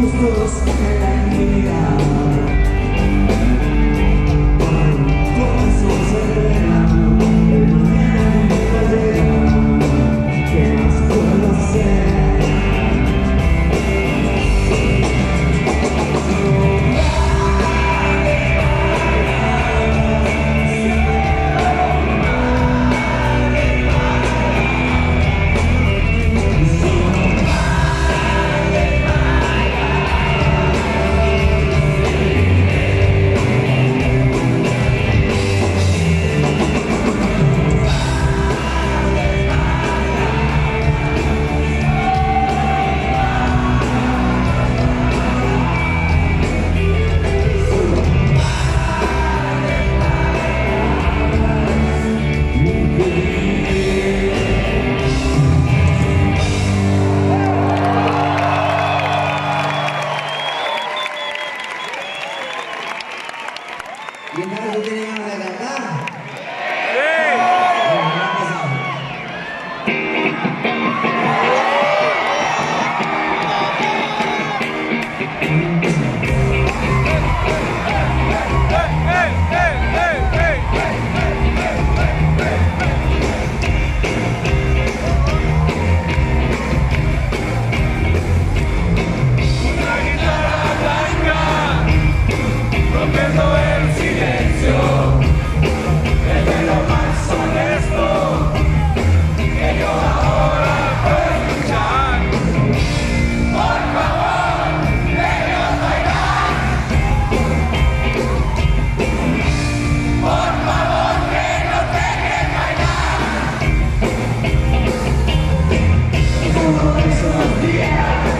dibujos de la guía. Yeah!